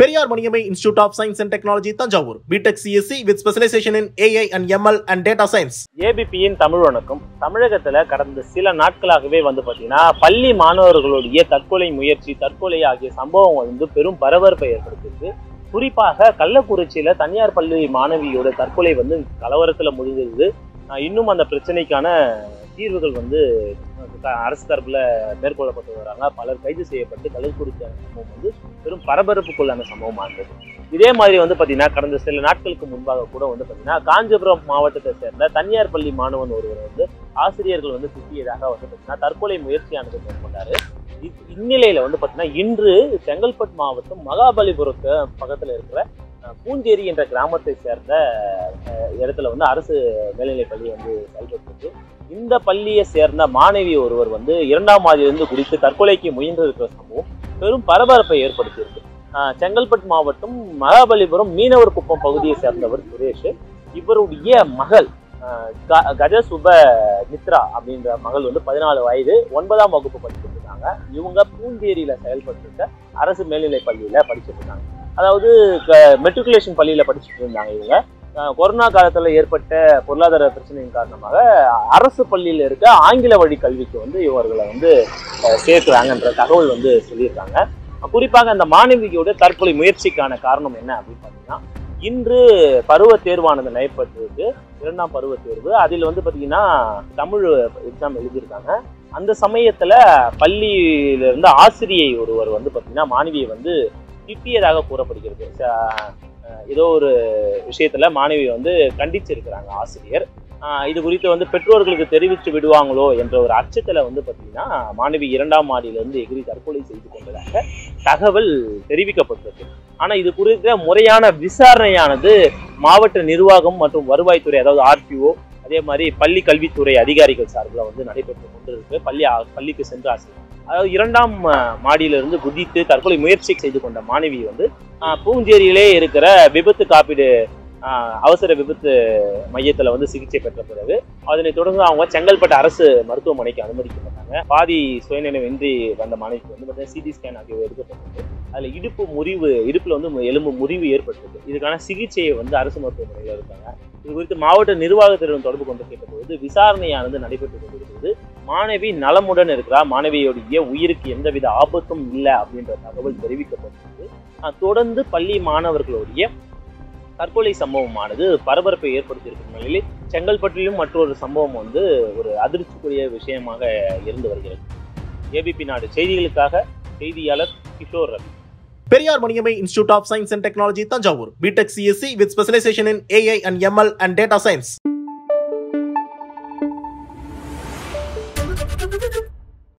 Periyar Maniyamai Institute of Science and Technology, Thanjavur. BTEC CSC with specialization in AI and ML and data science. ABP in Tamil Vanakkam. Tamilagathila kadandha sila naatkalagave vandu pathina palli maanavargaludaiya tharkolai muyarchi tharkolai aagiya sambavam vandu perum paravarpai erpaduthu. குறிப்பாக கள்ளக்குறிச்சியில தனியார் பள்ளி மாணவியோட தற்கொலை வந்து கலவரத்துல முடிஞ்சது. இன்னும் அந்த பிரச்சனைக்கான தீர்வுகள் வந்து அரசு தரப்புல மேற்கொள்ளப்பட்டு வராங்க. பலர் கைது செய்யப்பட்டு கள்ளக்குறிச்சி சம்பவம் வந்து பெரும் பரபரப்புக்குள்ளான சம்பவமா இருந்தது. இதே மாதிரி வந்து பாத்தீங்கன்னா கடந்த சில நாட்களுக்கு முன்பாக கூட வந்து பாத்தீங்கன்னா காஞ்சிபுரம் மாவட்டத்தை சேர்ந்த தனியார் பள்ளி மாணவன் ஒருவர் வந்து ஆசிரியர்கள் வந்து திட்டியதாக வந்து பாத்தீங்கன்னா தற்கொலை முயற்சியானது மேற்கொண்டாரு. இந்நிலையில வந்து பாத்தீங்கன்னா இன்று செங்கல்பட்டு மாவட்டம் மகாபலிபுரத்து பக்கத்துல இருக்கிற பூஞ்சேரி என்ற கிராமத்தை சேர்ந்த இடத்துல வந்து அரசு மேல்நிலைப் பள்ளி வந்து செயல்பட்டு இந்த பள்ளியை சேர்ந்த மாணவி ஒருவர் வந்து 2ஆம் ஆண்டிலிருந்து குடித்து தற்கொலைக்கு முயன்று இருக்கிற சம்பவம் பெரும் பரபரப்பை ஏற்படுத்தியிருக்கு. செங்கல்பட்டு மாவட்டம் மகாபலிபுரம் மீனவர் குப்பம் பகுதியை சேர்ந்தவர் சுரேஷ். இவருடைய மகள் கஜசுப மித்ரா அப்படின்ற மகள் வந்து 14 வயது 9ஆம் வகுப்பு படிச்சுட்டு இருக்காங்க. இவங்க பூஞ்சேரியில செயல்பட்டு அரசு மேல்நிலைப் பள்ளியில படிச்சுட்டு இருக்காங்க. அதாவது மெட்ரிகுலேஷன் பள்ளியில படிச்சுட்டு இருந்தாங்க. இவங்க கொரோனா காலத்துல ஏற்பட்ட பொருளாதார பிரச்சனையின் காரணமாக அரசு பள்ளியில இருக்க ஆங்கில வழி கல்விக்கு வந்து இவர்களை வந்து சேர்க்கிறாங்கன்ற தகவல் வந்து சொல்லியிருக்காங்க. குறிப்பாக அந்த மாணவியோட தற்கொலை முயற்சிக்கான காரணம் என்ன அப்படின்னு பாத்தீங்கன்னா இன்று பருவ தேர்வானது நடைபெற்றிருக்கு. 2ஆம் பருவத் தேர்வு அதில் வந்து பார்த்தீங்கன்னா தமிழ் எக்ஸாம் எழுதியிருக்காங்க. அந்த சமயத்தில் பள்ளியிலிருந்து ஆசிரியை ஒருவர் வந்து பார்த்தீங்கன்னா மாணவியை வந்து திட்டியதாக கூறப்படுகிறது. ஏதோ ஒரு விஷயத்தில் மாணவியை வந்து கண்டிச்சிருக்கிறாங்க ஆசிரியர். இது குறித்து வந்து பெற்றோர்களுக்கு தெரிவித்து விடுவாங்களோ என்ற ஒரு அச்சத்தில் வந்து பார்த்தீங்கன்னா மாணவி 2ஆம் மாடியிலிருந்து எகிரி தற்கொலை செய்து கொண்டதாக தகவல் தெரிவிக்கப்பட்டிருக்கு. ஆனால் இது குறித்த முறையான விசாரணையானது மாவட்ட நிர்வாகம் மற்றும் வருவாய்த்துறை, அதாவது RPO, அதே மாதிரி பள்ளி கல்வித்துறை அதிகாரிகள் சார்பில் வந்து நடைபெற்று கொண்டிருக்கு. பள்ளிக்கு சென்று ஆசிரியர், அதாவது 2ஆம் மாடியிலிருந்து குதித்து தற்கொலை முயற்சி செய்து கொண்ட மாணவி வந்து பூஞ்சேரியிலே இருக்கிற விபத்து காப்பீடு அவசர விபத்து மையத்துல வந்து சிகிச்சை பெற்ற பிறகு அதனை தொடர்ந்து அவங்க செங்கல்பட்டு அரசு மருத்துவமனைக்கு அனுமதிக்கப்பட்டாங்க. பாதி சுயநினைவின்றி வந்த மாணவிக்கு வந்து பார்த்தீங்கன்னா CT ஸ்கேன் ஆகியவை எடுக்கப்பட்டது. அதுல இடுப்புல வந்து எலும்பு முறிவு ஏற்பட்டது. இதுக்கான சிகிச்சையை வந்து அரசு மருத்துவமனையில இருக்காங்க. இது குறித்து மாவட்ட நிர்வாகத்திடம் தொடர்பு கொண்டு கேட்டபோது விசாரணையானது நடைபெற்றுக் கொண்டிருக்கிறது. மாணவி நலமுடன் இருக்கிறார். மாணவியோடைய உயிருக்கு எந்தவித ஆபத்தும் இல்லை அப்படின்ற தகவல் தெரிவிக்கப்பட்டது. தொடர்ந்து பள்ளி மாணவர்களுடைய தற்கொலை சம்பவமானது பரபரப்பை ஏற்படுத்தியிருக்கும் நிலையில் செங்கல்பட்டிலும் மற்றொரு சம்பவம் வந்து ஒரு அதிர்ச்சிக்குரிய விஷயமாக இருந்து வருகிறது. ABP நாடு செய்திகளுக்காக செய்தியாளர் Kishore Ravi. Periyar Maniammai institute of science and technology, Thanjavur. BTEC CSC with specialization in AI and ML and data science.